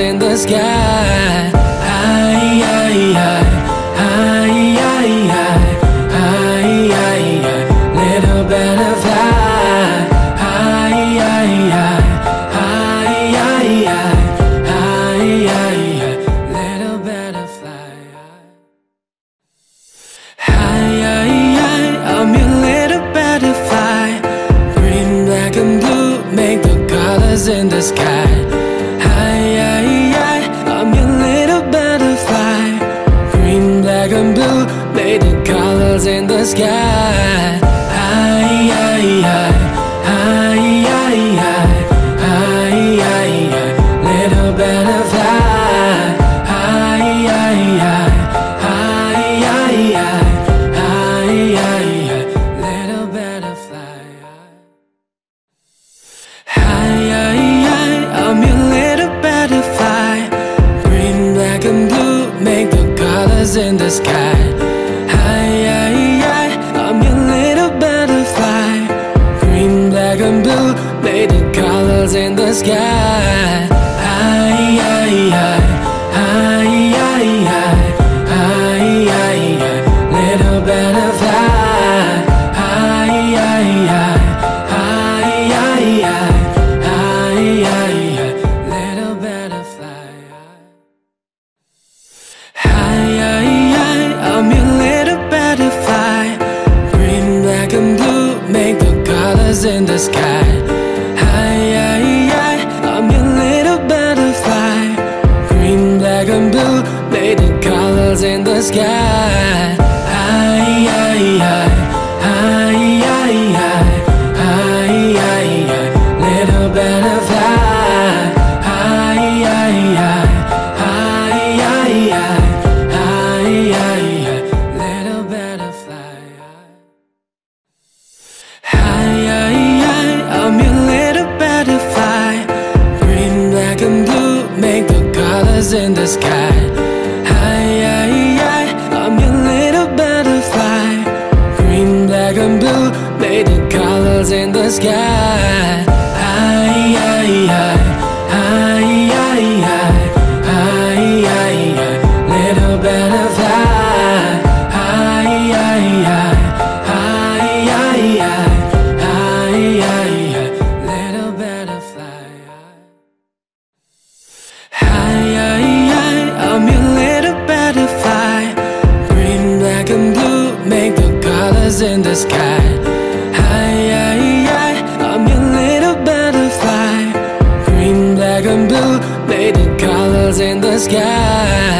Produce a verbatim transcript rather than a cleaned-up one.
stars in the sky. Ay, ay, ay, ay, ay, ay, ay, ay, ay, little butterfly. Ay, ay, ay, ay, ay, ay, ay, ay, little butterfly. Ay, ay, ay, I'm your little butterfly. Green, black, and blue make the colors in the sky. In the sky. Ay, ay, ay, ay, ay, ay, ay, ay, ay, little butterfly. Ay, ay, ay, ay, ay, ay, ay, ay, little butterfly. Ay, ay, ay, I'm your little butterfly. Green, black, and blue make the colors in the sky. In the sky. Ay, ay, ay, ay, ay, ay, ay, ay, ay, little butterfly. Ay, ay, ay, ay, ay, ay, ay, ay, little butterfly. Ay, ay, ay, I'm your little butterfly. Green, black, and blue make the colors in the sky. In the sky. Ay, ay, ay, ay, ay, ay, ay, ay, little butterfly. Ay, ay, ay, ay, ay, ay, ay, little butterfly. Ay, ay, ay, I'm your little butterfly. Green, black, and blue make the colors in the sky. In the sky. Ay, ay, ay, ay, ay, ay, ay, ay, ay, little butterfly. Ay, ay, ay, ay, ay, ay, ay, ay, little butterfly. Ay, ay, ay, I'm your little butterfly. Green, black, and blue make the colors in the sky. In the sky.